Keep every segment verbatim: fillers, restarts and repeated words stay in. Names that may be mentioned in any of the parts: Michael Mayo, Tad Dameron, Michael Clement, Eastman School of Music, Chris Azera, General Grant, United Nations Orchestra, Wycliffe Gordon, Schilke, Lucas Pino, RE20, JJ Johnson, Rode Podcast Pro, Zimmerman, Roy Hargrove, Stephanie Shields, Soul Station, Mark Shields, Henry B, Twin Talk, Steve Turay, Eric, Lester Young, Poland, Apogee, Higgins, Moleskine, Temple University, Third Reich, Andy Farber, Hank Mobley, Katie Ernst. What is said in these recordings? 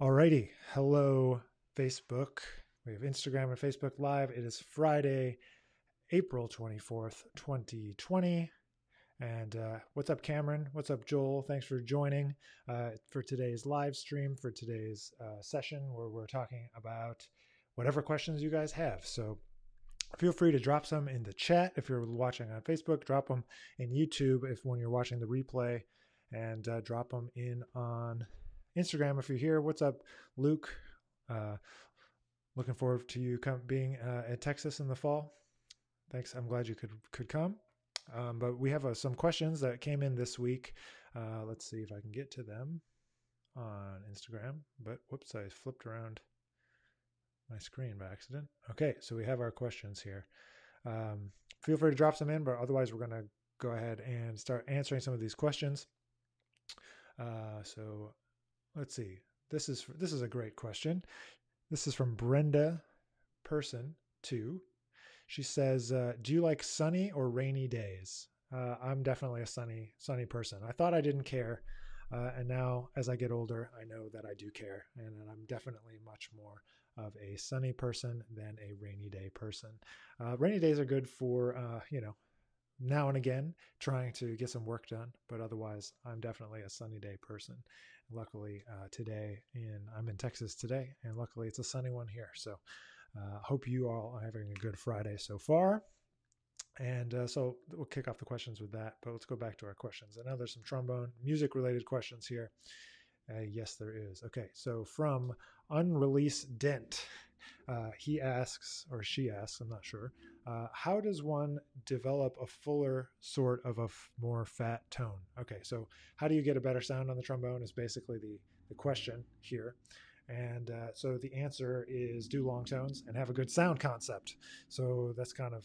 Alrighty. Hello, Facebook. We have Instagram and Facebook Live. It is Friday, April twenty-fourth, twenty twenty. And uh, what's up, Cameron? What's up, Joel? Thanks for joining uh, for today's live stream, for today's uh, session where we're talking about whatever questions you guys have. So feel free to drop some in the chat if you're watching on Facebook. Drop them in YouTube if when you're watching the replay, and uh, drop them in on Instagram if you're here. What's up, Luke? Uh, looking forward to you come, being uh, at Texas in the fall. Thanks. I'm glad you could could come. Um, but we have uh, some questions that came in this week. Uh, let's see if I can get to them on Instagram. But whoops, I flipped around my screen by accident. Okay, so we have our questions here. Um, feel free to drop some in, but otherwise we're going to go ahead and start answering some of these questions. Uh, so let's see. This is this is a great question. This is from Brenda Person two. She says, uh, do you like sunny or rainy days? Uh, I'm definitely a sunny, sunny person. I thought I didn't care. Uh, and now as I get older, I know that I do care. And, and I'm definitely much more of a sunny person than a rainy day person. Uh, rainy days are good for, uh, you know, now and again, trying to get some work done. But otherwise, I'm definitely a sunny day person. Luckily, uh, today, in, I'm in Texas today, and luckily it's a sunny one here. So Uh, hope you all are having a good Friday so far. And uh, so we'll kick off the questions with that, but let's go back to our questions. I know there's some trombone music related questions here. Uh, yes, there is. Okay. So from Unrelease Dent, uh, he asks, or she asks, I'm not sure. Uh, how does one develop a fuller sort of a f- more fat tone? Okay. So how do you get a better sound on the trombone is basically the, the question here. And uh, so the answer is do long tones and have a good sound concept. So that's kind of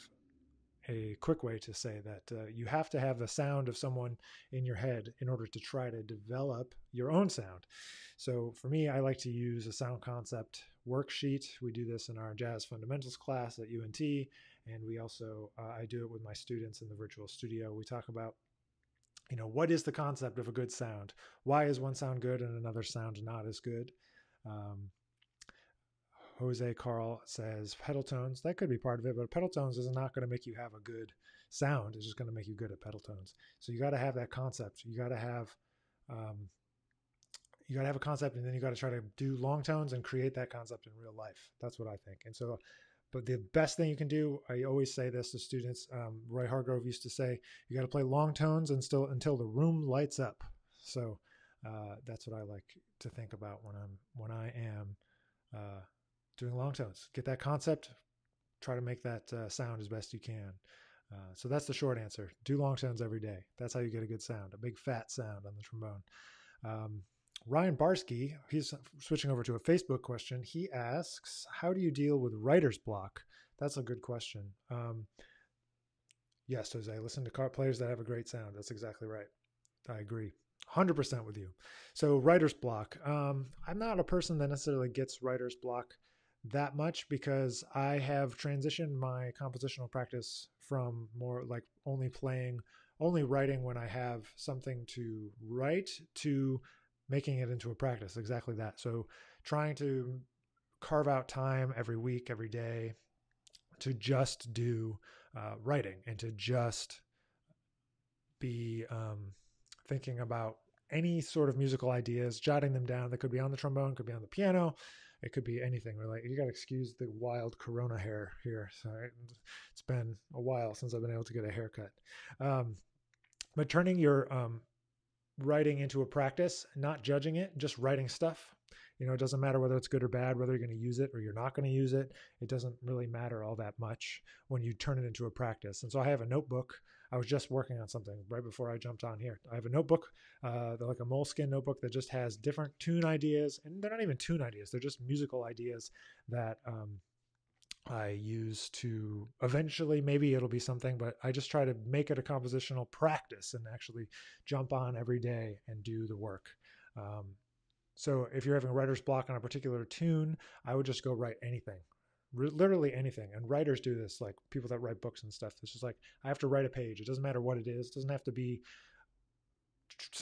a quick way to say that uh, you have to have the sound of someone in your head in order to try to develop your own sound. So for me, I like to use a sound concept worksheet. We do this in our jazz fundamentals class at U N T. And we also, uh, I do it with my students in the virtual studio. We talk about, you know, what is the concept of a good sound? Why is one sound good and another sound not as good? Um, Jose Carl says pedal tones, that could be part of it, but pedal tones is not going to make you have a good sound. It's just going to make you good at pedal tones. So you got to have that concept. You got to have, um, you got to have a concept, and then you got to try to do long tones and create that concept in real life. That's what I think. And so, but the best thing you can do, I always say this to students. Um, Roy Hargrove used to say, you got to play long tones and still until the room lights up. So, Uh, that's what I like to think about when I'm when I am uh, doing long tones. Get that concept, try to make that uh, sound as best you can. Uh, so that's the short answer. Do long tones every day. That's how you get a good sound, a big fat sound on the trombone. Um, Ryan Barsky, he's switching over to a Facebook question. He asks, how do you deal with writer's block? That's a good question. Um, yes, Jose, listen to car players that have a great sound. That's exactly right. I agree. one hundred percent with you. So writer's block. Um, I'm not a person that necessarily gets writer's block that much because I have transitioned my compositional practice from more like only playing, only writing when I have something to write to making it into a practice. Exactly that. So trying to carve out time every week, every day to just do uh, writing and to just be... Um, thinking about any sort of musical ideas, jotting them down. That could be on the trombone, could be on the piano. It could be anything. We're like, you got to excuse the wild Corona hair here. Sorry. It's been a while since I've been able to get a haircut. Um, but turning your um, writing into a practice, not judging it, just writing stuff. You know, it doesn't matter whether it's good or bad, whether you're going to use it or you're not going to use it. It doesn't really matter all that much when you turn it into a practice. And so I have a notebook. I was just working on something right before I jumped on here. I have a notebook, uh, like a Moleskine notebook that just has different tune ideas. And they're not even tune ideas. They're just musical ideas that um, I use to eventually, maybe it'll be something, but I just try to make it a compositional practice and actually jump on every day and do the work. Um, So if you're having a writer's block on a particular tune, I would just go write anything, R- literally anything. And writers do this, like people that write books and stuff. It's just like, I have to write a page. It doesn't matter what it is. It doesn't have to be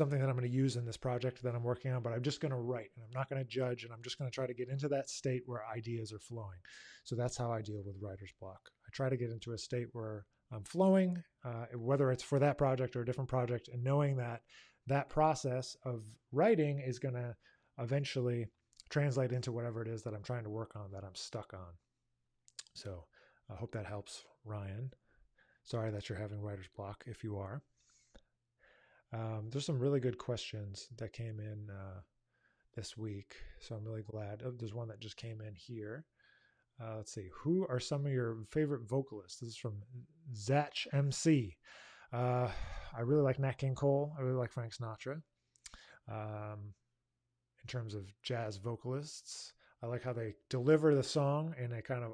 something that I'm going to use in this project that I'm working on, but I'm just going to write and I'm not going to judge, and I'm just going to try to get into that state where ideas are flowing. So that's how I deal with writer's block. I try to get into a state where I'm flowing, uh, whether it's for that project or a different project, and knowing that that process of writing is going to eventually translate into whatever it is that I'm trying to work on that I'm stuck on. So I hope that helps, Ryan. Sorry that you're having writer's block if you are. Um, there's some really good questions that came in uh, this week, so I'm really glad. Oh, there's one that just came in here. Uh, let's see. Who are some of your favorite vocalists? This is from Zatch M C. Uh, I really like Nat King Cole. I really like Frank Sinatra. Um, in terms of jazz vocalists, I like how they deliver the song in a kind of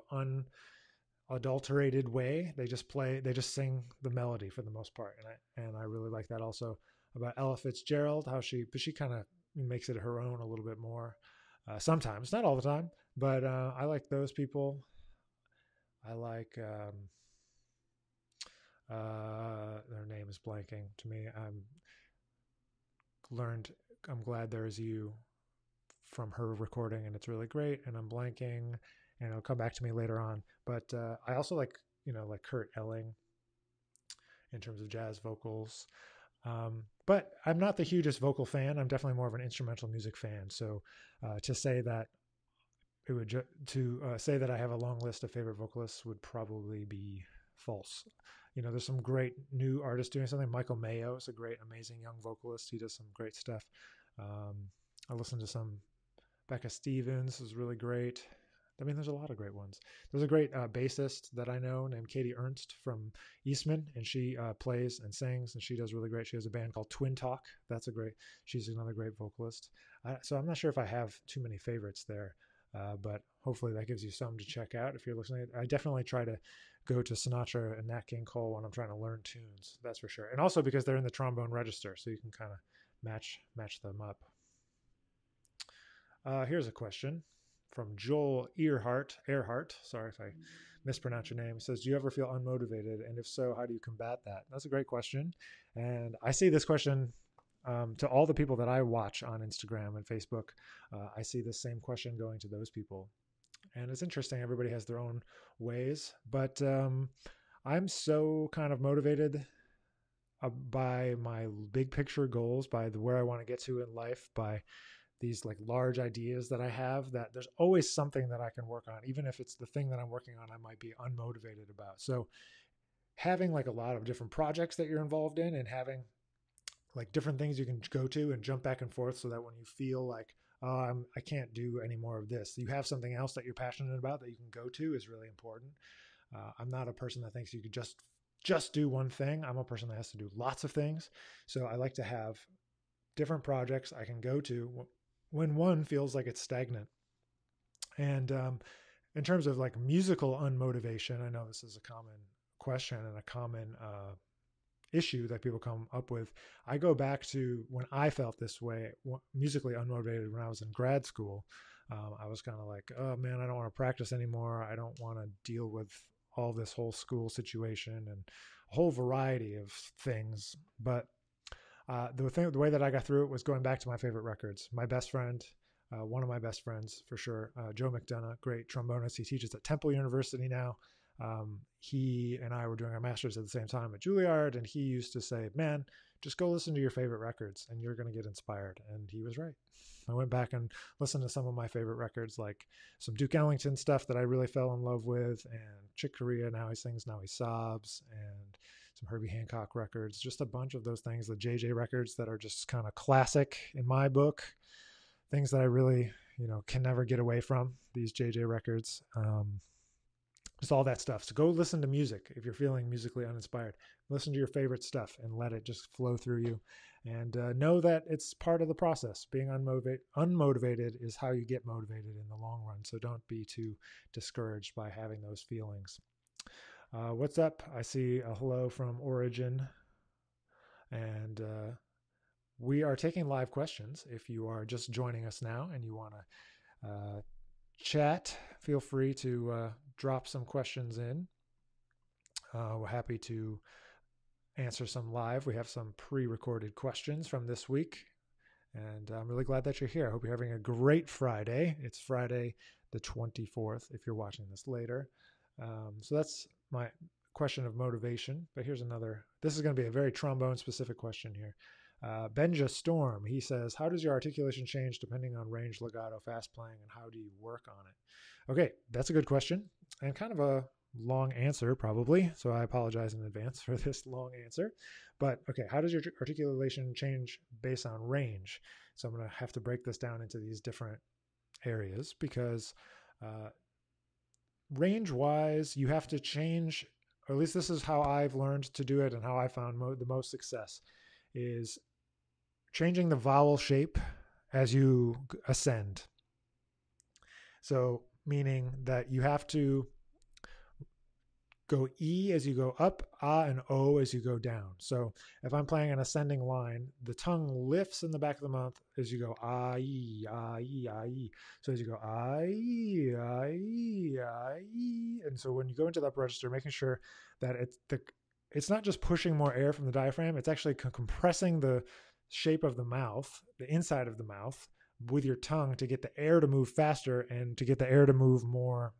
unadulterated way. They just play, they just sing the melody for the most part. And I, and I really like that also about Ella Fitzgerald, how she, but she kind of makes it her own a little bit more. Uh, sometimes, not all the time, but uh, I like those people. I like, um, uh, their name is blanking to me. I'm learned, I'm glad there is you from her recording, and it's really great. And I'm blanking, and it'll come back to me later on. But uh, I also like, you know, like Kurt Elling in terms of jazz vocals. Um, but I'm not the hugest vocal fan. I'm definitely more of an instrumental music fan. So uh, to say that it would ju- to uh, say that I have a long list of favorite vocalists would probably be false. You know, there's some great new artists doing something. Michael Mayo is a great, amazing young vocalist. He does some great stuff. Um, I listened to some. Becca Stevens is really great. I mean, there's a lot of great ones. There's a great uh, bassist that I know named Katie Ernst from Eastman, and she uh, plays and sings, and she does really great. She has a band called Twin Talk. That's a great, she's another great vocalist. Uh, so I'm not sure if I have too many favorites there, uh, but hopefully that gives you some to check out if you're listening. I definitely try to go to Sinatra and Nat King Cole when I'm trying to learn tunes, that's for sure. And also because they're in the trombone register, so you can kind of match, match them up. Uh, here's a question. From Joel Earhart, Earhart, sorry if I mispronounce your name. He says, do you ever feel unmotivated? And if so, how do you combat that? That's a great question. And I see this question um, to all the people that I watch on Instagram and Facebook. Uh, I see this same question going to those people. And it's interesting. Everybody has their own ways. But um, I'm so kind of motivated uh, by my big picture goals, by the, where I want to get to in life, by these like large ideas that I have, that there's always something that I can work on, even if it's the thing that I'm working on, I might be unmotivated about. So having like a lot of different projects that you're involved in, and having like different things you can go to and jump back and forth, so that when you feel like, oh, I'm, I can't do any more of this, you have something else that you're passionate about that you can go to, is really important. Uh, I'm not a person that thinks you could just, just do one thing. I'm a person that has to do lots of things. So I like to have different projects I can go to when one feels like it's stagnant. And um, in terms of like musical unmotivation, I know this is a common question and a common uh, issue that people come up with. I go back to when I felt this way, musically unmotivated, when I was in grad school. Um, I was kind of like, oh man, I don't want to practice anymore. I don't want to deal with all this whole school situation and a whole variety of things. But Uh, the thing, the way that I got through it was going back to my favorite records. My best friend, uh, one of my best friends for sure, uh, Joe McDonough, great trombonist. He teaches at Temple University now. Um, he and I were doing our master's at the same time at Juilliard, and he used to say, man, just go listen to your favorite records and you're going to get inspired. And he was right. I went back and listened to some of my favorite records, like some Duke Ellington stuff that I really fell in love with, and Chick Corea, Now He Sings, Now He Sobs, and some Herbie Hancock records, just a bunch of those things, the J J records that are just kind of classic in my book, things that I really, you know, can never get away from, these J J records. Um, Just all that stuff. So go listen to music if you're feeling musically uninspired. Listen to your favorite stuff and let it just flow through you. And uh, know that it's part of the process. Being unmotiv- unmotivated is how you get motivated in the long run. So don't be too discouraged by having those feelings. Uh, what's up? I see a hello from Origin. And uh, we are taking live questions. If you are just joining us now and you want to uh, chat, feel free to... Uh, drop some questions in. Uh, we're happy to answer some live. We have some pre-recorded questions from this week, and I'm really glad that you're here. I hope you're having a great Friday. It's Friday the twenty-fourth if you're watching this later. Um, so that's my question of motivation. But here's another. This is going to be a very trombone-specific question here. Uh, Benja Storm, he says, how does your articulation change depending on range, legato, fast playing, and how do you work on it? Okay, that's a good question and kind of a long answer probably, so I apologize in advance for this long answer. But okay, how does your articulation change based on range? So I'm going to have to break this down into these different areas because uh, range-wise, you have to change, or at least this is how I've learned to do it and how I found mo- the most success, is changing the vowel shape as you ascend. So meaning that you have to go E as you go up, A and O as you go down. So if I'm playing an ascending line, the tongue lifts in the back of the mouth as you go A, E, A, E, A, E. So as you go A, E, A, E, A, E. And so when you go into the upper register, making sure that it's the It's not just pushing more air from the diaphragm. It's actually co- compressing the shape of the mouth, the inside of the mouth, with your tongue to get the air to move faster and to get the air to move more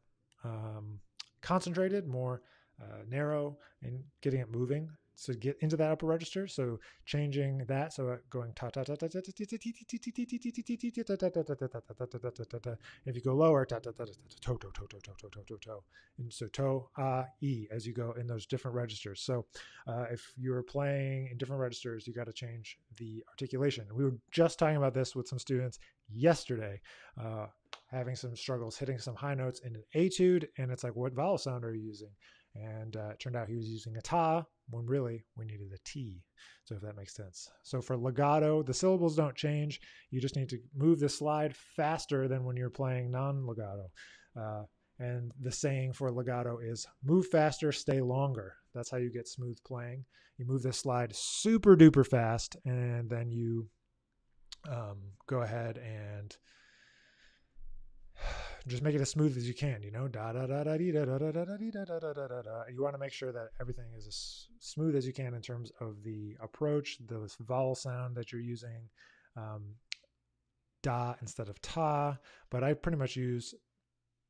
um, concentrated, more uh, narrow, and getting it moving. So get into that upper register. So changing that. So going ta ta ta ta ta ta ta ta ta ta ta ta ta ta. If you go lower, ta ta ta ta toe toe toe toe toe toe toe toe. And so toe, ah, E as you go in those different registers. So if you're playing in different registers, you got to change the articulation. We were just talking about this with some students yesterday, having some struggles hitting some high notes in an etude, and it's like, what vowel sound are you using? And uh, it turned out he was using a ta when really we needed a T. So if that makes sense. So for legato, the syllables don't change. You just need to move the slide faster than when you're playing non-legato. Uh, and the saying for legato is move faster, stay longer. That's how you get smooth playing. You move the slide super duper fast, and then you um, go ahead and just make it as smooth as you can, you know, da da da da da da da da da da da da da. You want to make sure that everything is as smooth as you can in terms of the approach, the vowel sound that you're using, um, da instead of ta. But I pretty much use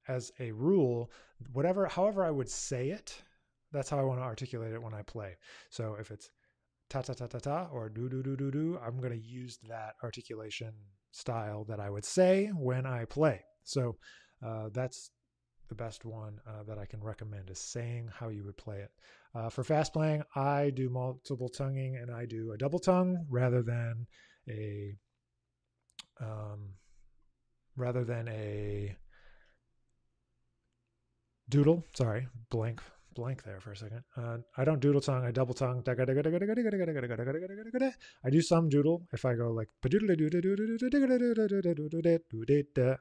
as a rule, whatever, however I would say it, that's how I want to articulate it when I play. So if it's ta ta ta ta ta or do do do do do, I'm going to use that articulation style that I would say when I play. So uh, that's the best one uh, that I can recommend, is saying how you would play it. Uh, for fast playing, I do multiple tonguing, and I do a double tongue rather than a um, rather than a doodle. Sorry, blank blank there for a second. Uh, I don't doodle tongue. I double tongue. I do some doodle. If I go like,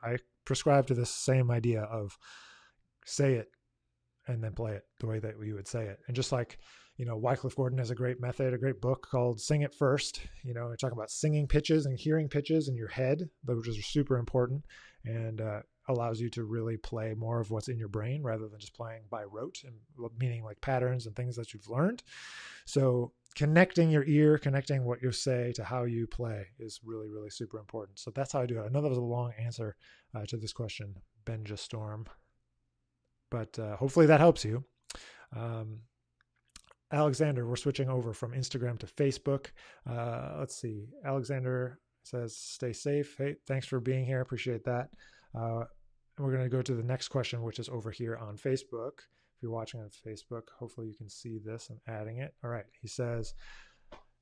I prescribe to the same idea of say it and then play it the way that you would say it. And just like, you know, Wycliffe Gordon has a great method, a great book called Sing It First. You know, we're talking about singing pitches and hearing pitches in your head, which is super important. And, uh, allows you to really play more of what's in your brain rather than just playing by rote, and meaning like patterns and things that you've learned. So connecting your ear, connecting what you say to how you play is really, really super important. So that's how I do it. I know that was a long answer uh, to this question, Benja Storm, but uh, hopefully that helps you. Um, Alexander, we're switching over from Instagram to Facebook. Uh, let's see. Alexander says, stay safe. Hey, thanks for being here. Appreciate that. Uh, and we're going to go to the next question, which is over here on Facebook. If you're watching on Facebook, hopefully you can see this. I'm adding it. All right. He says,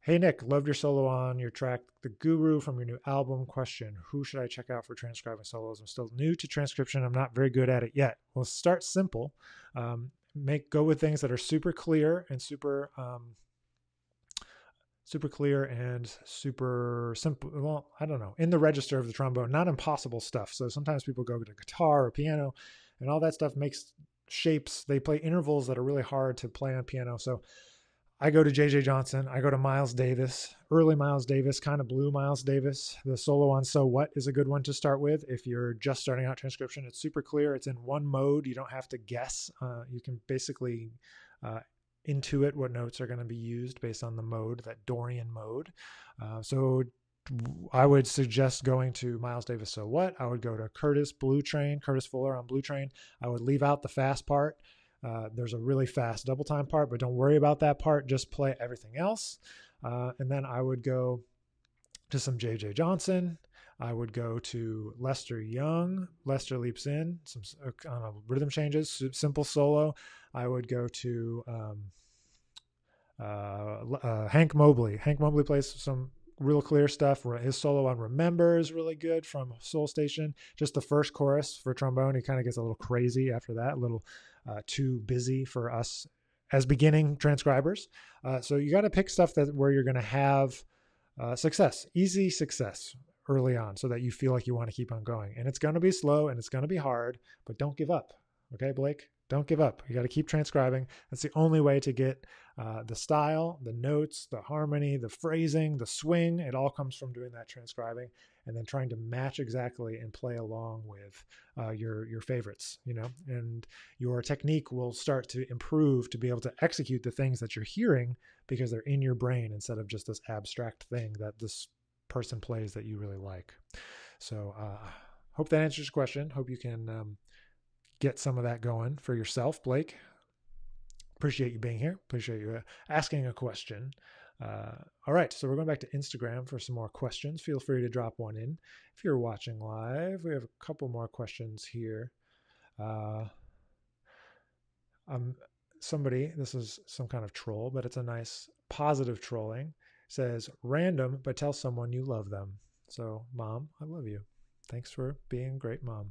hey, Nick, loved your solo on your track, The Guru, from your new album. Question, who should I check out for transcribing solos? I'm still new to transcription. I'm not very good at it yet. Well, start simple. Um, make go with things that are super clear and super, um, super clear and super simple. Well, I don't know. In the register of the trombone, not impossible stuff. So sometimes people go to guitar or piano, and all that stuff makes shapes. They play intervals that are really hard to play on piano. So I go to J J Johnson. I go to Miles Davis, early Miles Davis, kind of blue Miles Davis. The solo on So What is a good one to start with. If you're just starting out transcription, it's super clear. It's in one mode. You don't have to guess. Uh, you can basically uh, intuit what notes are going to be used based on the mode, that Dorian mode. Uh, so I would suggest going to Miles Davis, So What? I would go to Curtis Blue Train, Curtis Fuller on Blue Train. I would leave out the fast part. Uh, there's a really fast double time part, but don't worry about that part. Just play everything else. Uh, and then I would go to some J J Johnson. I would go to Lester Young, Lester Leaps In, some uh, rhythm changes, simple solo. I would go to um, uh, uh, Hank Mobley. Hank Mobley plays some real clear stuff. His solo on Remember is really good from Soul Station. Just the first chorus for trombone, he kind of gets a little crazy after that, a little uh, too busy for us as beginning transcribers. Uh, so you got to pick stuff that where you're going to have uh, success, easy success early on, so that you feel like you want to keep on going. And it's going to be slow and it's going to be hard, but don't give up. Okay, Blake? Don't give up. You got to keep transcribing. That's the only way to get uh, the style, the notes, the harmony, the phrasing, the swing. It all comes from doing that transcribing and then trying to match exactly and play along with uh, your your favorites, you know, and your technique will start to improve to be able to execute the things that you're hearing because they're in your brain instead of just this abstract thing that this person plays that you really like. So uh hope that answers your question. Hope you can um, get some of that going for yourself, Blake. Appreciate you being here. Appreciate you asking a question. Uh, all right, so we're going back to Instagram for some more questions. Feel free to drop one in if you're watching live. We have a couple more questions here. Uh, um, somebody, this is some kind of troll, but it's a nice positive trolling. Says, random, but tell someone you love them. So, Mom, I love you. Thanks for being a great mom.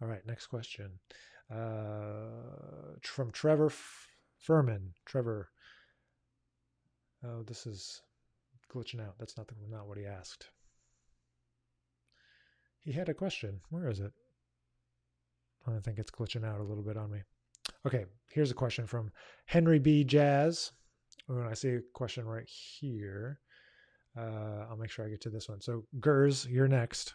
All right, next question. Uh, from Trevor F- Furman. Trevor. Oh, this is glitching out. That's not, the, not what he asked. He had a question. Where is it? I think it's glitching out a little bit on me. Okay, here's a question from Henry B. Jazz. When I see a question right here, uh, I'll make sure I get to this one. So, Gers, you're next.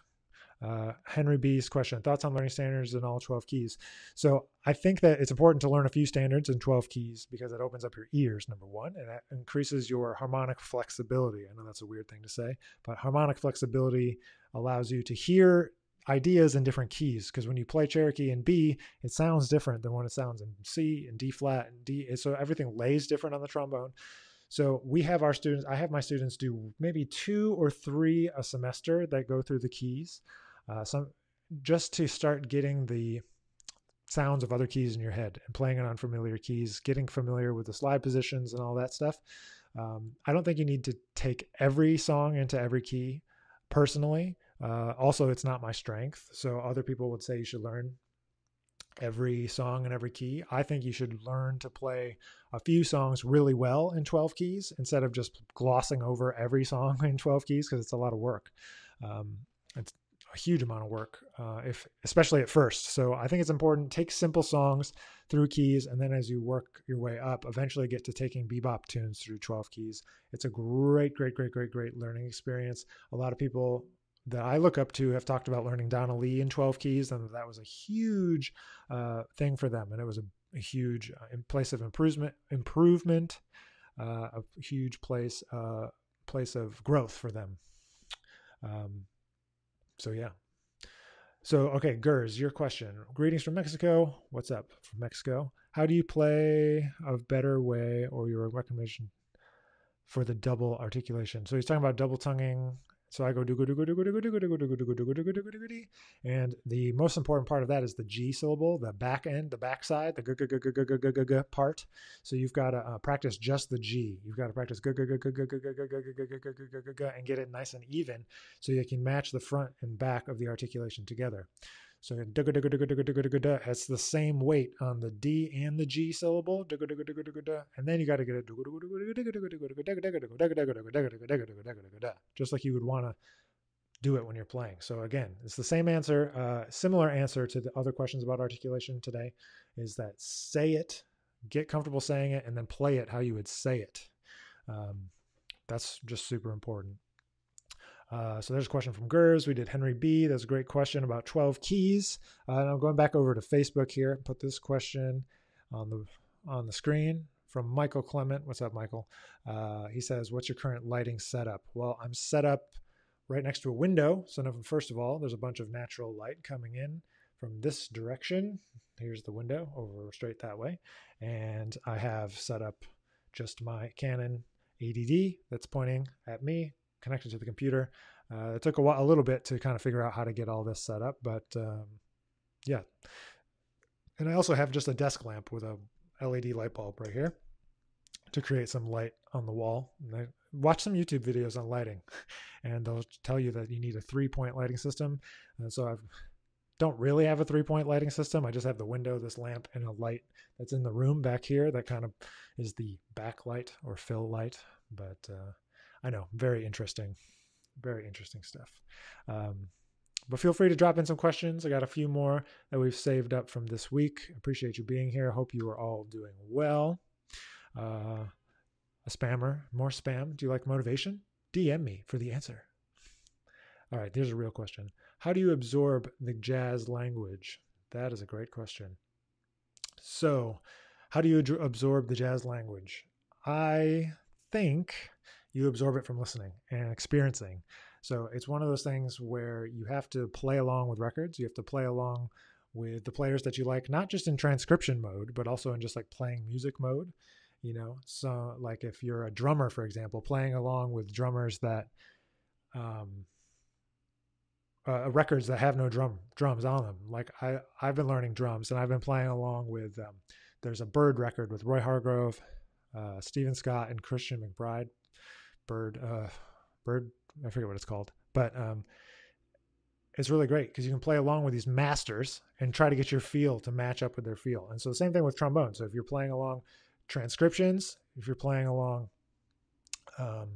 Uh, Henry B's question, thoughts on learning standards in all twelve keys. So I think that it's important to learn a few standards in twelve keys because it opens up your ears, number one, and that increases your harmonic flexibility. I know that's a weird thing to say, but harmonic flexibility allows you to hear ideas in different keys, because when you play Cherokee in B, it sounds different than when it sounds in C and D flat and D. So everything lays different on the trombone. So we have our students, I have my students do maybe two or three a semester that go through the keys, uh, some just to start getting the sounds of other keys in your head and playing it on familiar keys, getting familiar with the slide positions and all that stuff. Um, I don't think you need to take every song into every key personally. Uh, also, it's not my strength. So other people would say you should learn every song and every key. I think you should learn to play a few songs really well in twelve keys instead of just glossing over every song in twelve keys, because it's a lot of work. Um, it's a huge amount of work, uh, if especially at first. So I think it's important. Take simple songs through keys, and then as you work your way up, eventually get to taking bebop tunes through twelve keys. It's a great, great, great, great, great learning experience. A lot of people that I look up to have talked about learning Donna Lee in twelve keys, and that was a huge uh, thing for them. And it was a, a huge place of improvement, improvement, uh, a huge place, uh, place of growth for them. Um, so yeah. So, okay, Gers, your question. Greetings from Mexico. What's up from Mexico? How do you play a better way, or your recommendation for the double articulation? So he's talking about double tonguing. So I go do go do go do go do go do go do go do go do go do go do go do go do, and the most important part of that is the G syllable, the back end, the backside, the g g g g g g g part. So you've got to practice just the G. You've got to practice g g g g g g g g g g and get it nice and even, so you can match the front and back of the articulation together. So it's the same weight on the D and the G syllable, and then you got to get it just like you would want to do it when you're playing. So again, it's the same answer, uh, similar answer to the other questions about articulation today, is that say it, get comfortable saying it, and then play it how you would say it. Um, that's just super important. Uh, so there's a question from Gers. We did Henry B. That's a great question about twelve keys. Uh, and I'm going back over to Facebook here and put this question on the on the screen from Michael Clement. What's up, Michael? Uh, he says, what's your current lighting setup? Well, I'm set up right next to a window. So now, first of all, there's a bunch of natural light coming in from this direction. Here's the window over straight that way. And I have set up just my Canon A D D that's pointing at me, connected to the computer. Uh, it took a while, a little bit to kind of figure out how to get all this set up, but um, yeah. And I also have just a desk lamp with a L E D light bulb right here to create some light on the wall. And I watch some YouTube videos on lighting, and they'll tell you that you need a three-point lighting system. And so I don't really have a three-point lighting system. I just have the window, this lamp, and a light that's in the room back here that kind of is the backlight or fill light. But uh, I know, very interesting, very interesting stuff. Um, But feel free to drop in some questions. I got a few more that we've saved up from this week. Appreciate you being here. Hope you are all doing well. Uh, a spammer, more spam. Do you like motivation? D M me for the answer. All right, here's a real question. How do you absorb the jazz language? That is a great question. So, how do you ad- absorb the jazz language? I think you absorb it from listening and experiencing. So it's one of those things where you have to play along with records. You have to play along with the players that you like, not just in transcription mode, but also in just like playing music mode, you know? So like if you're a drummer, for example, playing along with drummers that, um, uh, records that have no drum drums on them. Like I, I've been learning drums, and I've been playing along with, um, there's a Bird record with Roy Hargrove, uh, Stephen Scott, and Christian McBride. Bird, uh, Bird, I forget what it's called, but um, it's really great because you can play along with these masters and try to get your feel to match up with their feel. And so the same thing with trombone. So if you're playing along transcriptions, if you're playing along um,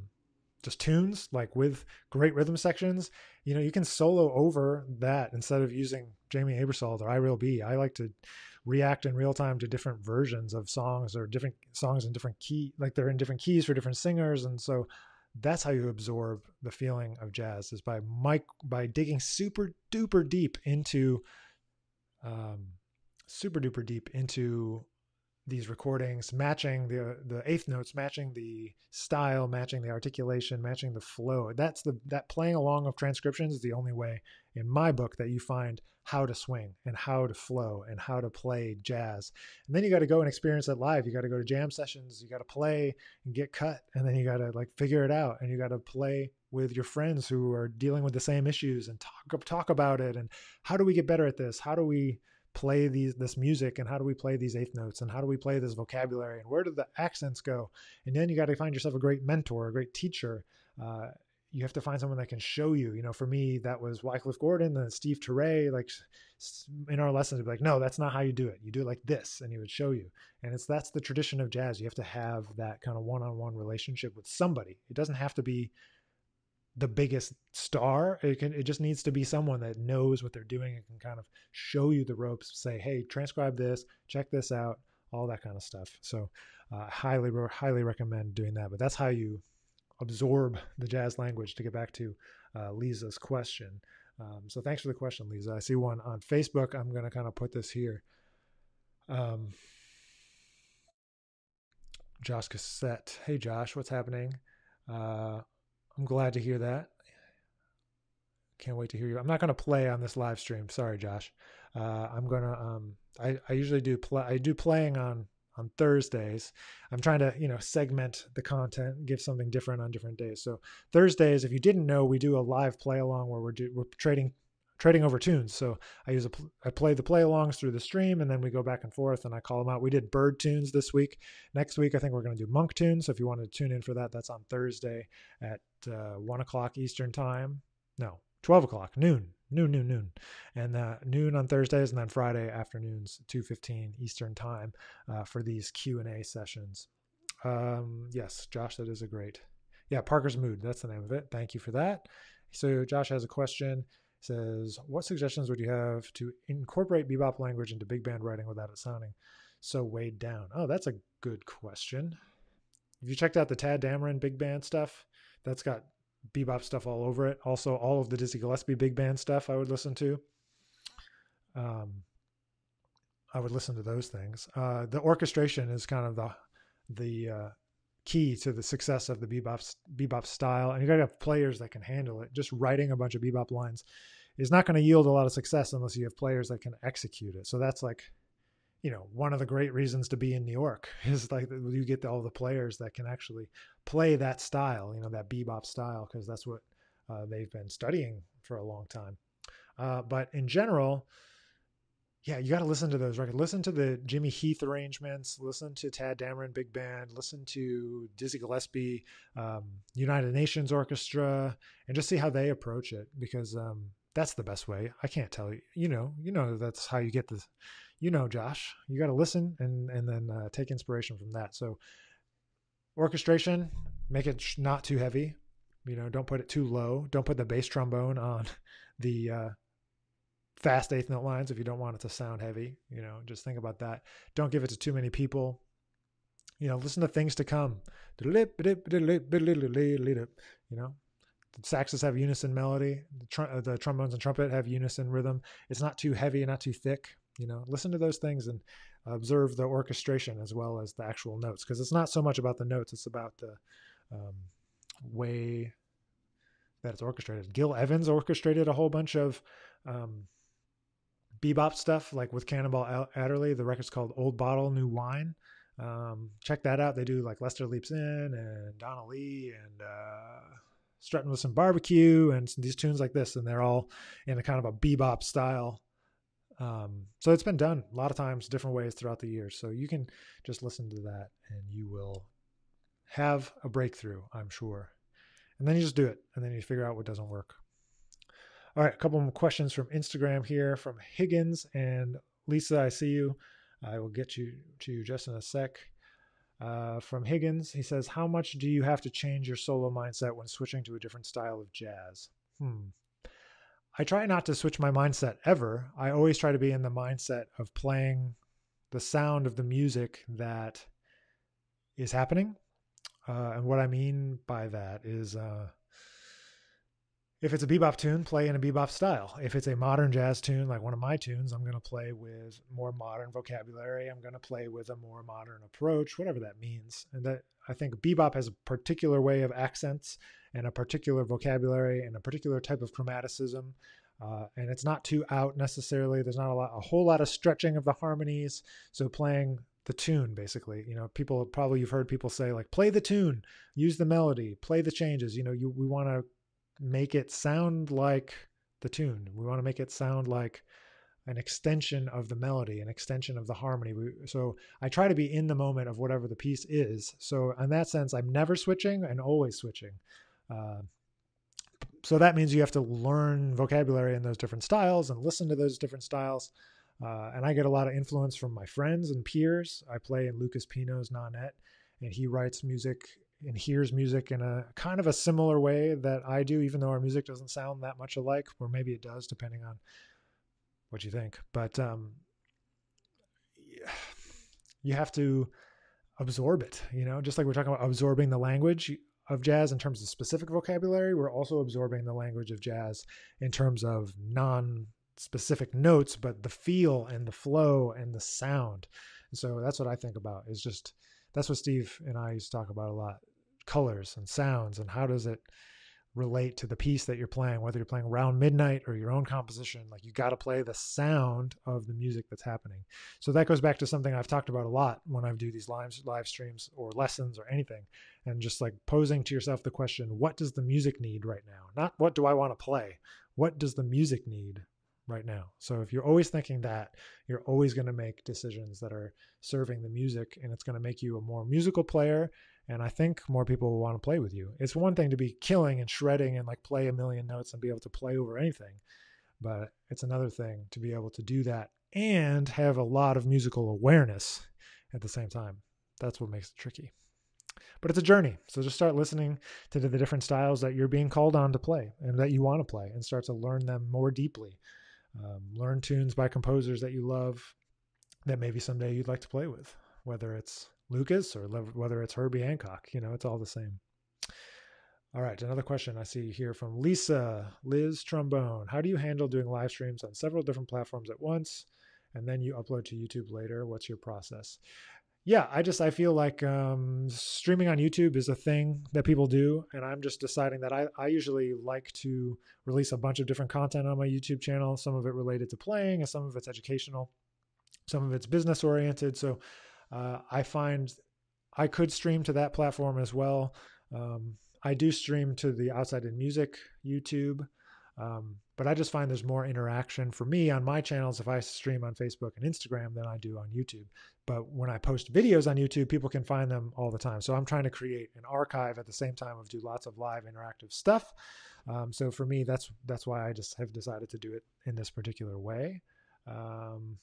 just tunes, like with great rhythm sections, you know, you can solo over that instead of using Jamie Abersold or Iril B. I like to react in real time to different versions of songs or different songs in different key, like they're in different keys for different singers. And so that's how you absorb the feeling of jazz, is by mic- by digging super duper deep into, um, super duper deep into these recordings, matching the the eighth notes, matching the style, matching the articulation, matching the flow. That's the that playing along of transcriptions is the only way in my book that you find how to swing and how to flow and how to play jazz. And then you got to go and experience it live. You got to go to jam sessions. You got to play and get cut, and then you got to like figure it out, and you got to play with your friends who are dealing with the same issues and talk talk about it. And how do we get better at this? How do we play these this music, and how do we play these eighth notes, and how do we play this vocabulary, and where do the accents go? And then you got to find yourself a great mentor, a great teacher. Uh, you have to find someone that can show you. You know, for me, that was Wycliffe Gordon and Steve Turay. Like in our lessons, it'd be like, no, that's not how you do it. You do it like this, and he would show you. And it's that's the tradition of jazz. You have to have that kind of one-on-one relationship with somebody. It doesn't have to be the biggest star. It can, it just needs to be someone that knows what they're doing and can kind of show you the ropes, say, hey, transcribe this, check this out, all that kind of stuff. So uh, highly, highly recommend doing that. But that's how you absorb the jazz language, to get back to uh, Lisa's question. Um, so thanks for the question, Lisa. I see one on Facebook. I'm going to kind of put this here. Um, Josh Cassette. Hey, Josh, what's happening? Uh, I'm glad to hear that. Can't wait to hear you. I'm not going to play on this live stream. Sorry, Josh. Uh, I'm going to, um, I, I usually do play, I do playing on, on Thursdays. I'm trying to, you know, segment the content, give something different on different days. So Thursdays, if you didn't know, we do a live play along where we're, do, we're trading, trading over tunes. So I use a, I play the play alongs through the stream, and then we go back and forth, and I call them out. We did bird tunes this week. Next week, I think we're going to do monk tunes. So if you want to tune in for that, that's on Thursday at uh, one o'clock Eastern time. No, twelve o'clock, noon, noon, noon, noon. And uh, noon on Thursdays, and then Friday afternoons, two fifteen Eastern time uh, for these Q and A sessions. Um, yes, Josh, that is a great, yeah, Parker's Mood. That's the name of it. Thank you for that. So Josh has a question. He says, what suggestions would you have to incorporate bebop language into big band writing without it sounding so weighed down? Oh, that's a good question. Have you checked out the Tad Dameron big band stuff? That's got bebop stuff all over it. Also, all of the Dizzy Gillespie big band stuff I would listen to. Um, I would listen to those things. Uh, the orchestration is kind of the the uh, key to the success of the bebop bebop style. And you got to have players that can handle it. Just writing a bunch of bebop lines is not going to yield a lot of success unless you have players that can execute it. So that's like, you know, one of the great reasons to be in New York is like you get all the players that can actually play that style, you know, that bebop style, because that's what uh, they've been studying for a long time. Uh, but in general, yeah, you got to listen to those records. Listen to the Jimmy Heath arrangements. Listen to Tad Dameron Big Band. Listen to Dizzy Gillespie, um, United Nations Orchestra, and just see how they approach it, because um, that's the best way. I can't tell you. You know, you know that's how you get the, you know, Josh. You got to listen and and then uh, take inspiration from that. So orchestration, make it not too heavy. You know, don't put it too low. Don't put the bass trombone on the uh, fast eighth note lines if you don't want it to sound heavy. You know, just think about that. Don't give it to too many people. You know, listen to Things to Come. You know, the saxes have unison melody. The, tr- the trombones and trumpet have unison rhythm. It's not too heavy, not too thick. You know, listen to those things and observe the orchestration as well as the actual notes, because it's not so much about the notes. It's about the um, way that it's orchestrated. Gil Evans orchestrated a whole bunch of um, bebop stuff, like with Cannonball Adderley. The record's called Old Bottle, New Wine. Um, check that out. They do like Lester Leaps In and Donna Lee and uh, Strutting With Some Barbecue and these tunes like this. And they're all in a kind of a bebop style. Um, so it's been done a lot of times, different ways throughout the years. So you can just listen to that and you will have a breakthrough, I'm sure. And then you just do it, and then you figure out what doesn't work. All right, a couple more questions from Instagram here from Higgins. And Lisa, I see you. I will get you to you just in a sec. Uh, from Higgins, he says, how much do you have to change your solo mindset when switching to a different style of jazz? Hmm. I try not to switch my mindset ever. I always try to be in the mindset of playing the sound of the music that is happening. Uh, and what I mean by that is uh, if it's a bebop tune, play in a bebop style. If it's a modern jazz tune, like one of my tunes, I'm going to play with more modern vocabulary. I'm going to play with a more modern approach, whatever that means. And that, I think bebop has a particular way of accents and a particular vocabulary and a particular type of chromaticism. Uh, and it's not too out necessarily. There's not a lot, a whole lot of stretching of the harmonies. So playing the tune, basically, you know, people probably, you've heard people say like, play the tune, use the melody, play the changes. You know, you, we want to make it sound like the tune. We want to make it sound like an extension of the melody, an extension of the harmony. We, so I try to be in the moment of whatever the piece is. So in that sense, I'm never switching and always switching. Uh, so that means you have to learn vocabulary in those different styles and listen to those different styles. Uh, and I get a lot of influence from my friends and peers. I play in Lucas Pino's Nanette, and he writes music and hears music in a kind of a similar way that I do, even though our music doesn't sound that much alike, or maybe it does, depending on what you think. But um, you have to absorb it, you know, just like we're talking about absorbing the language of jazz in terms of specific vocabulary. We're also absorbing the language of jazz in terms of non specific notes, but the feel and the flow and the sound. And so that's what I think about, is just, that's what Steve and I used to talk about a lot, colors and sounds and how does it relate to the piece that you're playing, whether you're playing Round Midnight or your own composition. Like, you got to play the sound of the music that's happening. So that goes back to something I've talked about a lot when I do these live, live streams or lessons or anything, and just like posing to yourself the question, what does the music need right now? Not what do I want to play? What does the music need right now? So if you're always thinking that, you're always going to make decisions that are serving the music, and it's going to make you a more musical player. And I think more people will want to play with you. It's one thing to be killing and shredding and like play a million notes and be able to play over anything, but it's another thing to be able to do that and have a lot of musical awareness at the same time. That's what makes it tricky. But it's a journey. So just start listening to the different styles that you're being called on to play and that you want to play, and start to learn them more deeply. Um, learn tunes by composers that you love that maybe someday you'd like to play with, whether it's Lucas or le- whether it's Herbie Hancock. You know, it's all the same. All right, another question I see here from Lisa, Liz Trombone. How do you handle doing live streams on several different platforms at once, and then you upload to YouTube later? What's your process? yeah, I just, I feel like um, streaming on YouTube is a thing that people do. And I'm just deciding that I, I usually like to release a bunch of different content on my YouTube channel. Some of it related to playing and some of it's educational, some of it's business oriented. So uh, I find I could stream to that platform as well. Um, I do stream to the Outside In Music YouTube. Um, but I just find there's more interaction for me on my channels if I stream on Facebook and Instagram than I do on YouTube. But when I post videos on YouTube, people can find them all the time. So I'm trying to create an archive at the same time of do lots of live interactive stuff. Um, so for me, that's that's why I just have decided to do it in this particular way. Um,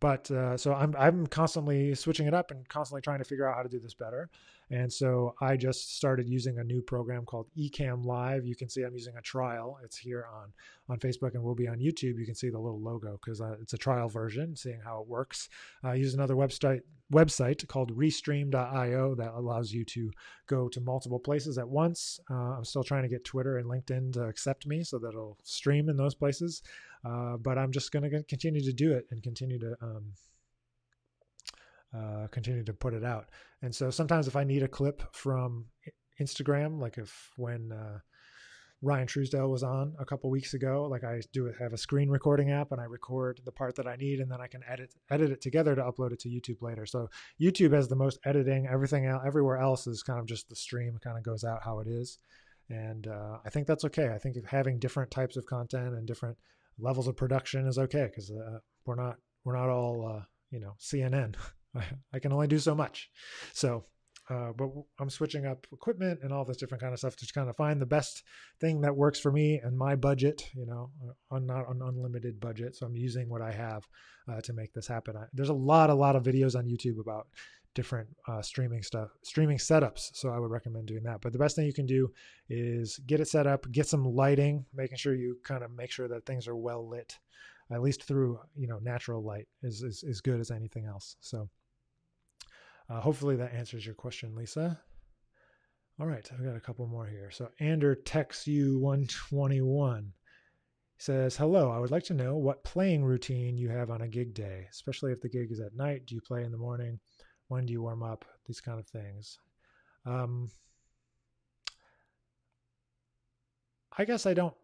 but uh, so I'm I'm constantly switching it up and constantly trying to figure out how to do this better. And so I just started using a new program called eCam Live. You can see I'm using a trial. It's here on, on Facebook and will be on YouTube. You can see the little logo because uh, it's a trial version, seeing how it works. I uh, use another website website called Restream dot io that allows you to go to multiple places at once. Uh, I'm still trying to get Twitter and LinkedIn to accept me so that it'll stream in those places. Uh, but I'm just going to continue to do it and continue to... Um, Uh, continue to put it out. And so sometimes if I need a clip from Instagram, like if when uh, Ryan Truesdell was on a couple weeks ago, like I do have a screen recording app and I record the part that I need and then I can edit edit it together to upload it to YouTube later. So YouTube has the most editing. Everything else, everywhere else is kind of just the stream kind of goes out how it is. And uh, I think that's okay. I think having different types of content and different levels of production is okay because uh, we're not we're not all uh, you know, C N N. I can only do so much. So, uh, but I'm switching up equipment and all this different kind of stuff to kind of find the best thing that works for me and my budget, you know, I'm not an unlimited budget. So I'm using what I have uh, to make this happen. I, there's a lot, a lot of videos on YouTube about different uh, streaming stuff, streaming setups. So I would recommend doing that. But the best thing you can do is get it set up, get some lighting, making sure you kind of make sure that things are well lit, at least through, you know, natural light is, is, is good as anything else. So Uh, hopefully that answers your question, Lisa. All right, I've got a couple more here. So Andrew texts you one twenty-one. He says, hello, I would like to know what playing routine you have on a gig day, especially if the gig is at night. Do you play in the morning? When do you warm up? These kind of things. Um, I guess I don't,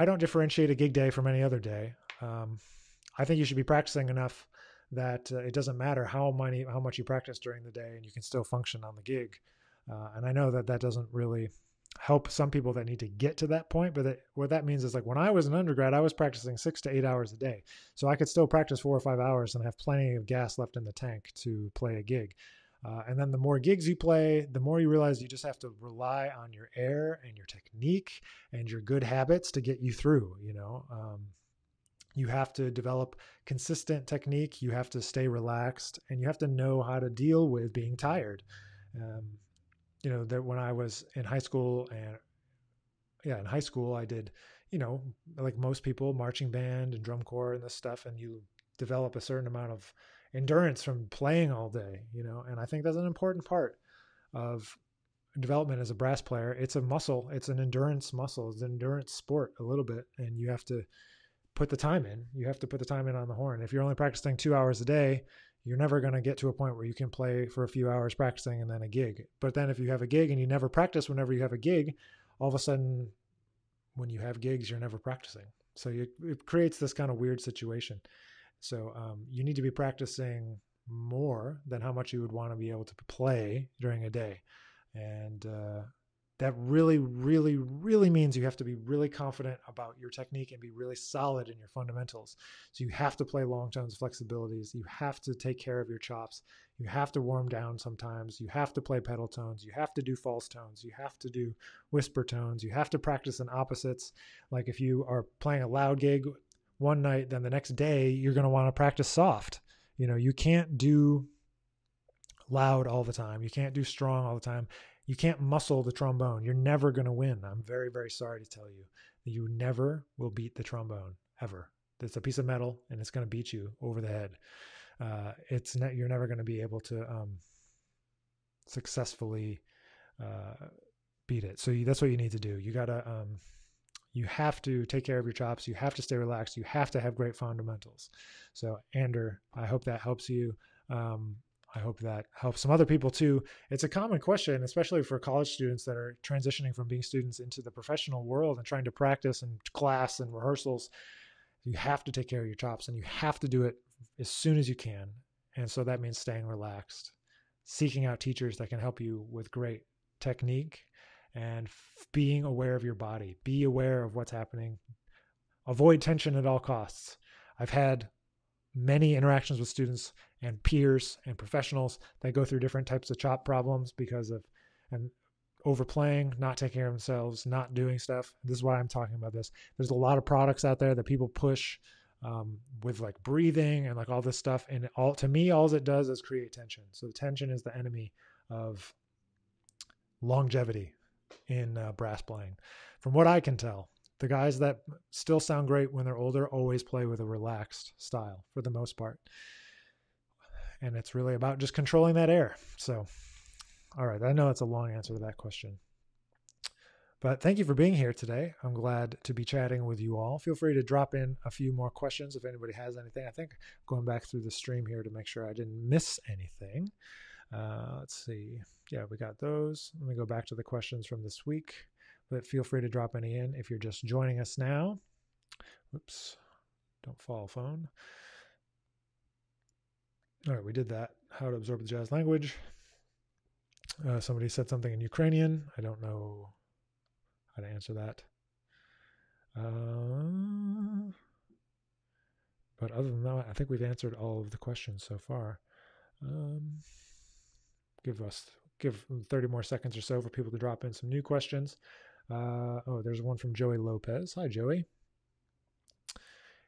I don't differentiate a gig day from any other day. Um, I think you should be practicing enough that uh, it doesn't matter how many, how much you practice during the day and you can still function on the gig. Uh, and I know that that doesn't really help some people that need to get to that point, but that, what that means is like when I was an undergrad, I was practicing six to eight hours a day. So I could still practice four or five hours and have plenty of gas left in the tank to play a gig. Uh, and then the more gigs you play, the more you realize you just have to rely on your air and your technique and your good habits to get you through, you know, um, you have to develop consistent technique. You have to stay relaxed and you have to know how to deal with being tired. Um, you know, that when I was in high school and yeah, in high school, I did, you know, like most people, marching band and drum corps and this stuff. And you develop a certain amount of endurance from playing all day, you know, and I think that's an important part of development as a brass player. It's a muscle. It's an endurance muscle. It's an endurance sport a little bit. And you have to put the time in. You have to put the time in on the horn. If you're only practicing two hours a day, you're never going to get to a point where you can play for a few hours practicing and then a gig. But then if you have a gig and you never practice whenever you have a gig, all of a sudden when you have gigs, you're never practicing. So you, it creates this kind of weird situation. So um, you need to be practicing more than how much you would want to be able to play during a day. And uh, that really, really, really means you have to be really confident about your technique and be really solid in your fundamentals. So you have to play long tones, flexibilities. You have to take care of your chops. You have to warm down sometimes. You have to play pedal tones. You have to do false tones. You have to do whisper tones. You have to practice in opposites. Like if you are playing a loud gig one night, then the next day you're going to want to practice soft. You know, you can't do loud all the time. You can't do strong all the time. You can't muscle the trombone. You're never going to win. I'm very, very sorry to tell you. You never will beat the trombone, ever. It's a piece of metal, and it's going to beat you over the head. Uh, it's not, you're never going to be able to um, successfully uh, beat it. So you, that's what you need to do. You got to... Um, You have to take care of your chops. You have to stay relaxed. You have to have great fundamentals. So, Andrew, I hope that helps you. Um, I hope that helps some other people too. It's a common question, especially for college students that are transitioning from being students into the professional world and trying to practice and class and rehearsals. You have to take care of your chops, and you have to do it as soon as you can. And so that means staying relaxed, seeking out teachers that can help you with great technique, and f- being aware of your body. Be aware of what's happening. Avoid tension at all costs. I've had many interactions with students and peers and professionals that go through different types of chop problems because of and overplaying, not taking care of themselves, not doing stuff. This is why I'm talking about this. There's a lot of products out there that people push um, with like breathing and like all this stuff. And all to me, all it does is create tension. So tension is the enemy of longevity in uh, brass playing. From what I can tell, the guys that still sound great when they're older always play with a relaxed style for the most part. And it's really about just controlling that air. So, all right. I know it's a long answer to that question, but thank you for being here today. I'm glad to be chatting with you all. Feel free to drop in a few more questions if anybody has anything. I think going back through the stream here to make sure I didn't miss anything. Uh, let's see. Yeah, we got those. Let me go back to the questions from this week. But feel free to drop any in if you're just joining us now. Oops, don't fall phone. All right, we did that. How to absorb the jazz language. Uh, somebody said something in Ukrainian. I don't know how to answer that. Uh, but other than that, I think we've answered all of the questions so far. Um, give us give thirty more seconds or so for people to drop in some new questions. Uh, oh, there's one from Joey Lopez. Hi, Joey.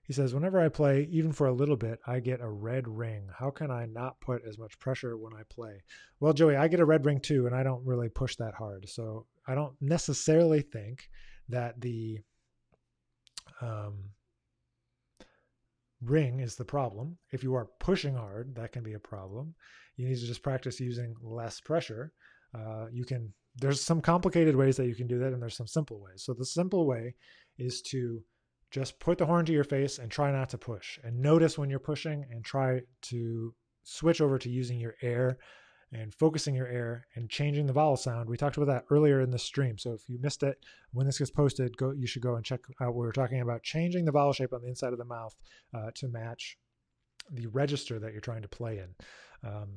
He says, whenever I play, even for a little bit, I get a red ring. How can I not put as much pressure when I play? Well, Joey, I get a red ring too, and I don't really push that hard. So I don't necessarily think that the um, ring is the problem. If you are pushing hard, that can be a problem. You need to just practice using less pressure. Uh, you can. There's some complicated ways that you can do that, and there's some simple ways. So the simple way is to just put the horn to your face and try not to push, and notice when you're pushing and try to switch over to using your air and focusing your air and changing the vowel sound. We talked about that earlier in the stream. So if you missed it, when this gets posted, go. You should go and check out what we were talking about, changing the vowel shape on the inside of the mouth uh, to match the register that you're trying to play in. Um,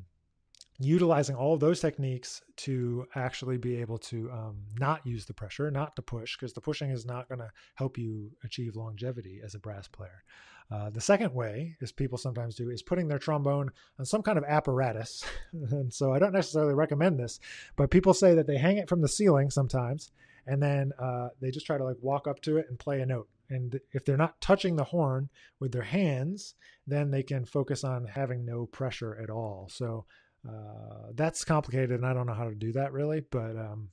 utilizing all of those techniques to actually be able to um, not use the pressure, not to push, because the pushing is not going to help you achieve longevity as a brass player. Uh, the second way, as people sometimes do, is putting their trombone on some kind of apparatus. And so I don't necessarily recommend this, but people say that they hang it from the ceiling sometimes, and then uh, they just try to like walk up to it and play a note. And if they're not touching the horn with their hands, then they can focus on having no pressure at all. So Uh, that's complicated, and I don't know how to do that really, but um,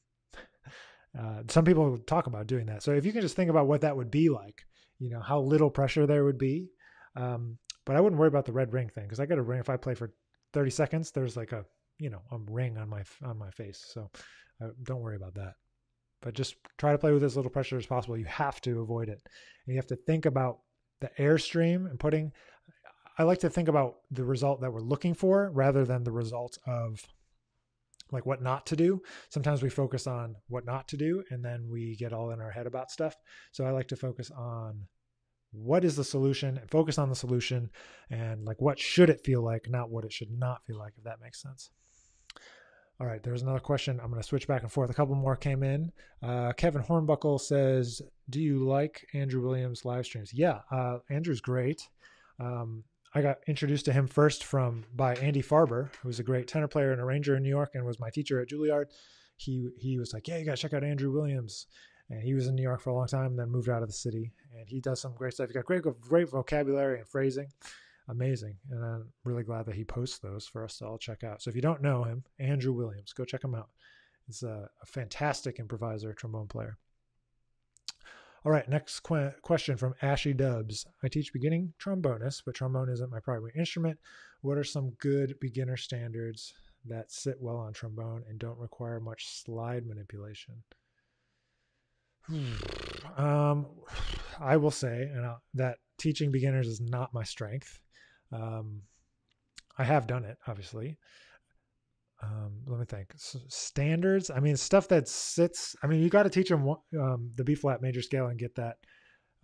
uh, some people talk about doing that. So if you can just think about what that would be like, you know, how little pressure there would be. Um, but I wouldn't worry about the red ring thing, because I get a ring if I play for thirty seconds. There's like a, you know, a ring on my on my face, so uh, don't worry about that. But just try to play with as little pressure as possible. You have to avoid it, and you have to think about the airstream and putting. I like to think about the result that we're looking for rather than the result of like what not to do. Sometimes we focus on what not to do, and then we get all in our head about stuff. So I like to focus on what is the solution and focus on the solution, and like what should it feel like, not what it should not feel like, if that makes sense. All right, there's another question. I'm going to switch back and forth. A couple more came in. Uh, Kevin Hornbuckle says, do you like Andrew Williams live streams? Yeah, uh, Andrew's great. Um, I got introduced to him first from by Andy Farber, who was a great tenor player and arranger in New York and was my teacher at Juilliard. He he was like, yeah, you got to check out Andrew Williams. And he was in New York for a long time, then moved out of the city. And he does some great stuff. He's got great, great vocabulary and phrasing. Amazing. And I'm really glad that he posts those for us to all check out. So if you don't know him, Andrew Williams, go check him out. He's a, a fantastic improviser, trombone player. All right, next qu- question from Ashy Dubs. I teach beginning trombonist, but trombone isn't my primary instrument. What are some good beginner standards that sit well on trombone and don't require much slide manipulation? Hmm. Um, I will say and I'll, that teaching beginners is not my strength. Um, I have done it, obviously. Um, let me think. So standards. I mean, stuff that sits. I mean, you got to teach them um, the B flat major scale and get that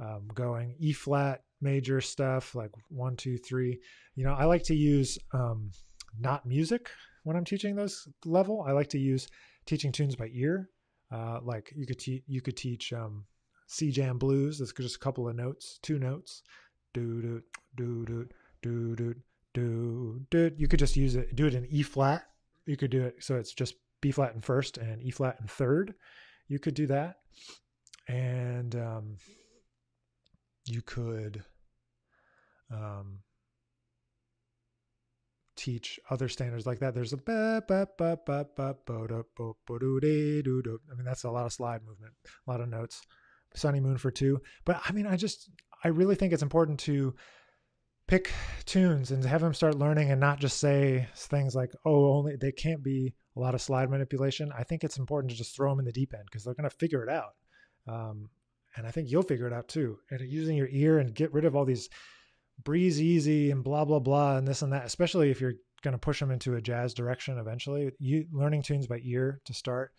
um, going. E flat major stuff like one, two, three. You know, I like to use um, not music when I'm teaching those level. I like to use teaching tunes by ear. Uh, like you could te- you could teach um, C jam blues. It's just a couple of notes, two notes. Do do do do do do do do. You could just use it. Do it in E flat. You could do it so it's just B flat in first and E flat in third. You could do that, and um, you could um, teach other standards like that. There's a ba ba ba ba ba bo da bo bo do de do do. I mean, that's a lot of slide movement, a lot of notes. Sunny Moon for two, but I mean, I just I really think it's important to pick tunes and have them start learning and not just say things like, oh, only they can't be a lot of slide manipulation. I think it's important to just throw them in the deep end because they're going to figure it out. Um, and I think you'll figure it out too. And using your ear and get rid of all these breeze easy and blah, blah, blah, and this and that, especially if you're going to push them into a jazz direction eventually. You learning tunes by ear to start,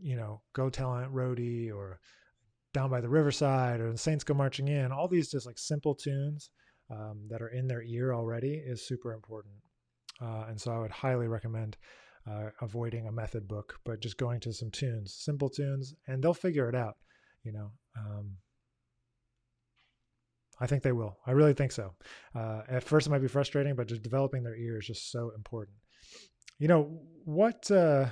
you know, Go Tell Aunt Rhody or Down by the Riverside or The Saints Go Marching In, all these just like simple tunes Um, that are in their ear already is super important. Uh, and so I would highly recommend uh, avoiding a method book, but just going to some tunes, simple tunes, and they'll figure it out. You know, um, I think they will. I really think so. Uh, at first it might be frustrating, but just developing their ear is just so important. You know, what uh,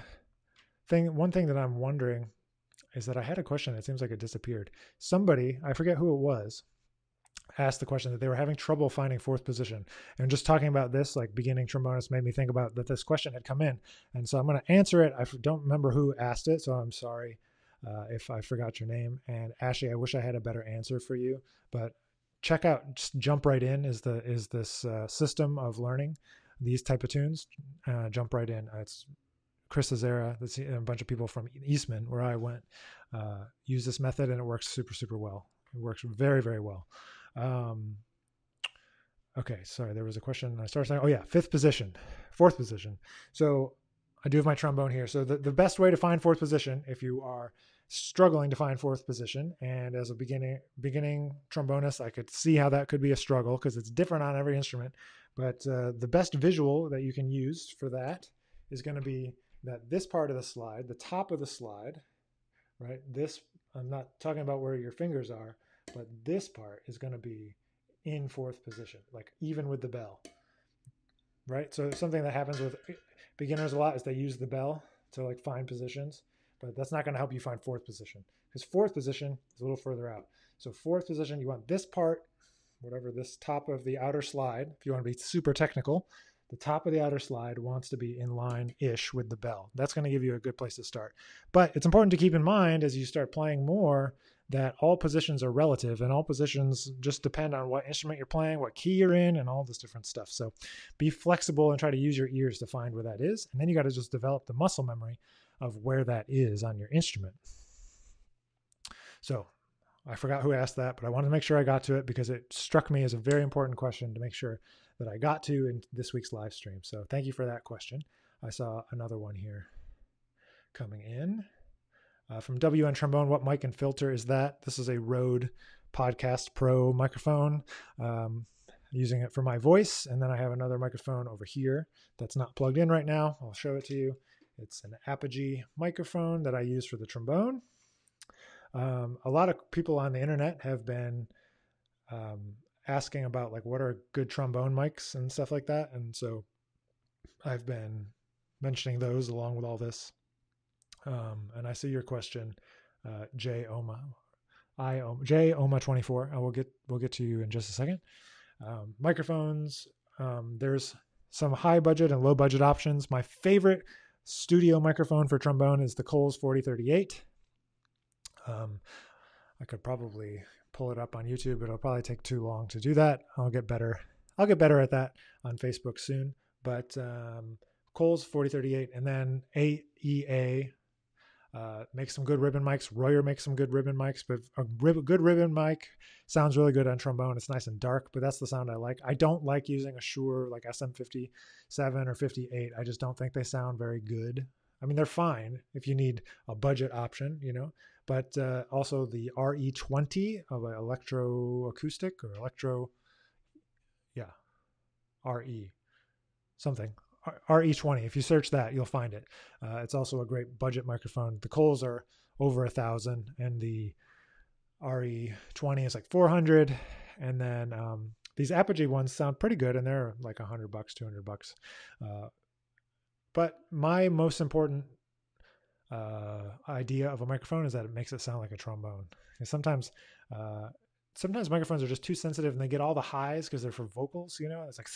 thing, one thing that I'm wondering is that I had a question. It seems like it disappeared. Somebody, I forget who it was, asked the question that they were having trouble finding fourth position, and just talking about this, like beginning trombonist, made me think about that this question had come in, and so I'm going to answer it. I don't remember who asked it, so I'm sorry uh, if I forgot your name. And Ashley, I wish I had a better answer for you, but check out just Jump Right In is the is this uh, system of learning these type of tunes. Uh, Jump Right In. Uh, it's Chris Azera, that's a bunch of people from Eastman where I went uh, use this method, and it works super super well. It works very very well. Um, okay, sorry, there was a question I started saying. Oh yeah, fifth position, fourth position. So I do have my trombone here. So the, the best way to find fourth position, if you are struggling to find fourth position, and as a beginning beginning trombonist, I could see how that could be a struggle because it's different on every instrument. But uh, the best visual that you can use for that is going to be that this part of the slide, the top of the slide, right? This, I'm not talking about where your fingers are, but this part is going to be in fourth position, like even with the bell, right? So something that happens with beginners a lot is they use the bell to like find positions, but that's not going to help you find fourth position because fourth position is a little further out. So fourth position, you want this part, whatever this top of the outer slide, if you want to be super technical, the top of the outer slide wants to be in line-ish with the bell. That's going to give you a good place to start. But it's important to keep in mind as you start playing more that all positions are relative, and all positions just depend on what instrument you're playing, what key you're in, and all this different stuff. So be flexible and try to use your ears to find where that is. And then you got to just develop the muscle memory of where that is on your instrument. So I forgot who asked that, but I wanted to make sure I got to it because it struck me as a very important question to make sure that I got to in this week's live stream. So thank you for that question. I saw another one here coming in. Uh, from W N Trombone, what mic and filter is that? This is a Rode Podcast Pro microphone, um, using it for my voice. And then I have another microphone over here that's not plugged in right now. I'll show it to you. It's an Apogee microphone that I use for the trombone. Um, a lot of people on the internet have been um, asking about like what are good trombone mics and stuff like that. And so I've been mentioning those along with all this. Um, and I see your question, uh, J Oma, I Oma, J Oma twenty-four. I will get, we'll get to you in just a second. Um, microphones. Um, there's some high budget and low budget options. My favorite studio microphone for trombone is the Coles forty thirty-eight. Um, I could probably pull it up on YouTube, but it'll probably take too long to do that. I'll get better. I'll get better at that on Facebook soon, but, um, Coles forty thirty-eight, and then A E A, Uh, make some good ribbon mics. Royer makes some good ribbon mics, but a rib- good ribbon mic sounds really good on trombone. It's nice and dark, but that's the sound I like. I don't like using a Shure like S M fifty-seven or fifty-eight. I just don't think they sound very good. I mean, they're fine if you need a budget option, you know, but uh, also the R E twenty of an electroacoustic or electro, yeah, RE something. R E twenty. If you search that, you'll find it. Uh, it's also a great budget microphone. The Coles are over a thousand, and the R E twenty is like four hundred. And then um, these Apogee ones sound pretty good, and they're like a hundred bucks, two hundred bucks. Uh, but my most important uh, idea of a microphone is that it makes it sound like a trombone. And sometimes, uh, sometimes microphones are just too sensitive, and they get all the highs because they're for vocals. You know, it's like.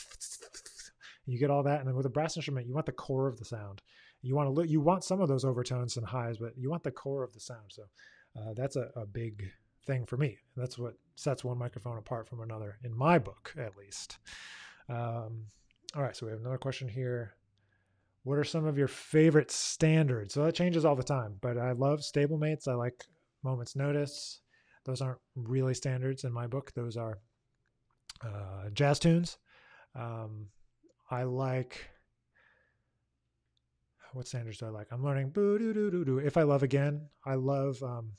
You get all that, and then with a brass instrument, you want the core of the sound. You want to you want some of those overtones and highs, but you want the core of the sound. So uh, that's a, a big thing for me. That's what sets one microphone apart from another, in my book, at least. Um, all right, so we have another question here. What are some of your favorite standards? So that changes all the time, but I love stablemates. I like moment's notice. Those aren't really standards in my book. Those are uh, jazz tunes. Um, I like, what standards do I like? I'm learning, boo doo doo doo doo. If I Love Again, I love, um,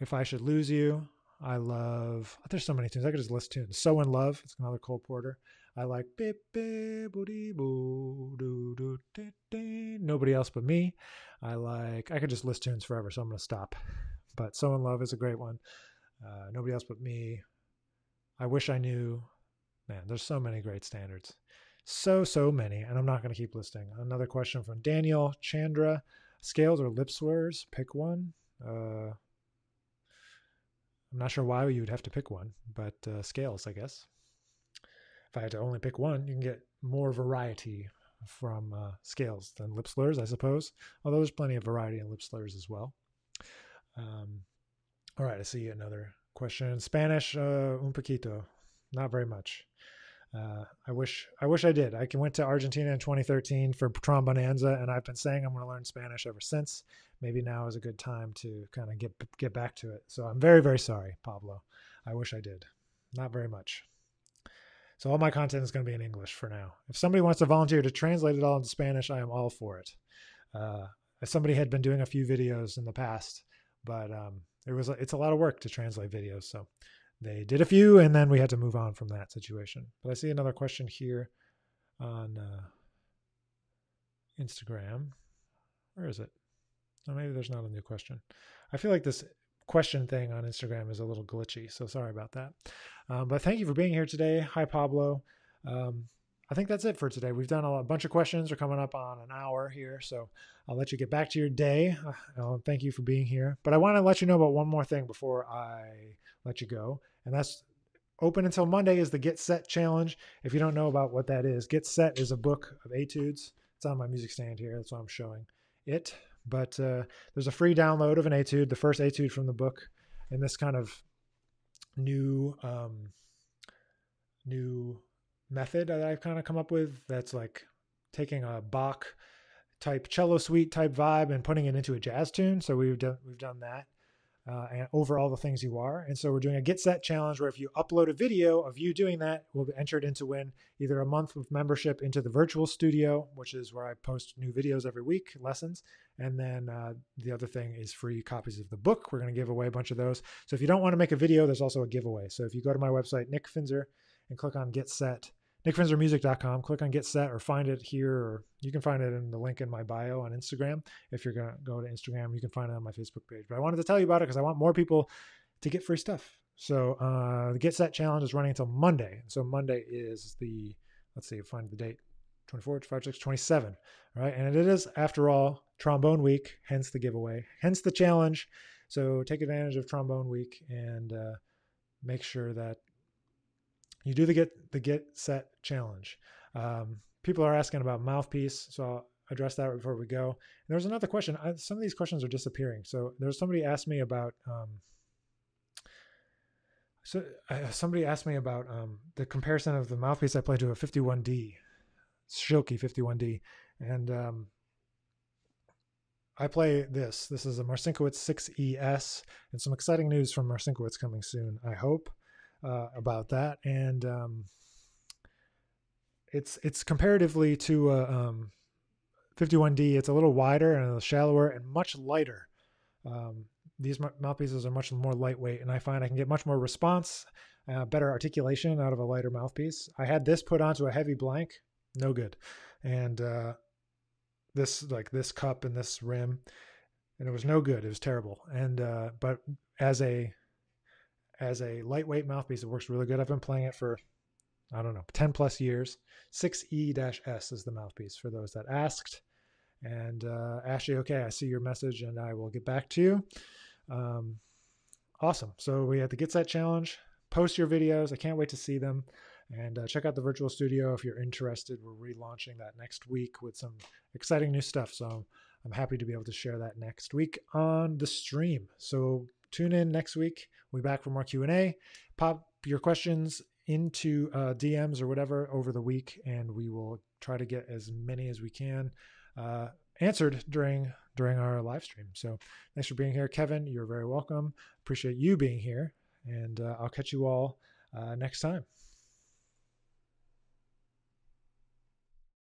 If I Should Lose You, I love, there's so many tunes, I could just list tunes. So In Love, it's another Cole Porter. I like, beep, beep, boo dee boo doo doo dee dee, Nobody Else But Me. I like, I could just list tunes forever, so I'm going to stop. But So In Love is a great one. Uh, Nobody Else But Me. I Wish I Knew. Man, there's so many great standards. So, so many. And I'm not going to keep listing. Another question from Daniel Chandra. Scales or lip slurs? Pick one. Uh, I'm not sure why you would have to pick one, but uh, scales, I guess. If I had to only pick one, you can get more variety from uh, scales than lip slurs, I suppose. Although there's plenty of variety in lip slurs as well. Um, all right, I see another question. In Spanish, uh, un poquito. Not very much. Uh, I wish I wish I did. I went to Argentina in twenty thirteen for Trombonanza, and I've been saying I'm going to learn Spanish ever since. Maybe now is a good time to kind of get get back to it. So I'm very, very sorry, Pablo. I wish I did. Not very much. So all my content is going to be in English for now. If somebody wants to volunteer to translate it all into Spanish, I am all for it. Uh, somebody had been doing a few videos in the past, but um, it was it's a lot of work to translate videos, so... They did a few, and then we had to move on from that situation. But I see another question here on uh, Instagram. Where is it? Oh, maybe there's not a new question. I feel like this question thing on Instagram is a little glitchy, so sorry about that. Um, but thank you for being here today. Hi, Pablo. Um, I think that's it for today. We've done a bunch of questions. We're coming up on an hour here, so I'll let you get back to your day. Uh, thank you for being here. But I want to let you know about one more thing before I let you go, and that's open until Monday is the Get Set Challenge. If you don't know about what that is, Get Set is a book of etudes. It's on my music stand here. That's why I'm showing it. But uh, there's a free download of an etude, the first etude from the book, in this kind of new um, new... method that I've kind of come up with that's like taking a Bach type cello suite type vibe and putting it into a jazz tune. So we've done we've done that uh, and Over All the Things You Are. And so we're doing a Get Set Challenge where if you upload a video of you doing that, we'll be entered into win either a month of membership into the virtual studio, which is where I post new videos every week, lessons. And then uh, the other thing is free copies of the book. We're going to give away a bunch of those. So if you don't want to make a video, there's also a giveaway. So if you go to my website, Nick Finzer, and click on Get Set, nick finzer music dot com, click on Get Set, or find it here, or you can find it in the link in my bio on Instagram. If you're going to go to Instagram, you can find it on my Facebook page. But I wanted to tell you about it because I want more people to get free stuff. So uh, the Get Set Challenge is running until Monday. So Monday is the, let's see, find the date, twenty-four, twenty-five, twenty-six, twenty-seven, right? And it is, after all, Trombone Week, hence the giveaway, hence the challenge. So take advantage of Trombone Week and uh, make sure that you do the get the Get Set Challenge. Um, people are asking about mouthpiece, so I'll address that before we go. And there was another question. I, some of these questions are disappearing. So there was somebody asked me about. Um, so uh, somebody asked me about um, the comparison of the mouthpiece I play to a fifty-one D, Schilke fifty-one D, and um, I play this. This is a Marsinkowitz six E S, and some exciting news from Marsinkowitz coming soon, I hope, uh, about that. And um, it's it's comparatively to uh, um, fifty-one D, it's a little wider and a little shallower and much lighter. Um, these mouthpieces are much more lightweight, and I find I can get much more response, uh, better articulation out of a lighter mouthpiece. I had this put onto a heavy blank, no good. And uh, this, like this cup and this rim, and it was no good. It was terrible. And, uh, but as a, as a lightweight mouthpiece, it works really good. I've been playing it for, I don't know, ten plus years. six E S is the mouthpiece for those that asked. And, uh, Ashley, okay, I see your message and I will get back to you. Um, awesome. So we had the Get Set Challenge. Post your videos. I can't wait to see them. And uh, check out the virtual studio if you're interested. We're relaunching that next week with some exciting new stuff. So I'm happy to be able to share that next week on the stream. So tune in next week. We'll be back for more Q and A. Pop your questions into uh, D Ms or whatever over the week, and we will try to get as many as we can uh, answered during during our live stream. So thanks for being here, Kevin. You're very welcome. Appreciate you being here, and uh, I'll catch you all uh, next time.